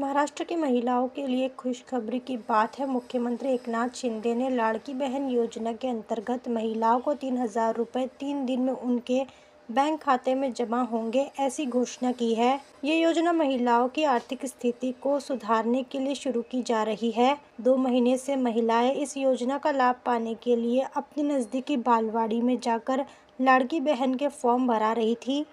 महाराष्ट्र की महिलाओं के लिए खुशखबरी की बात है। मुख्यमंत्री एकनाथ शिंदे ने लाड़की बहन योजना के अंतर्गत महिलाओं को 3,000 रुपये 3 दिन में उनके बैंक खाते में जमा होंगे, ऐसी घोषणा की है। ये योजना महिलाओं की आर्थिक स्थिति को सुधारने के लिए शुरू की जा रही है। 2 महीने से महिलाएं इस योजना का लाभ पाने के लिए अपनी नज़दीकी बालवाड़ी में जाकर लाड़की बहन के फॉर्म भरा रही थी।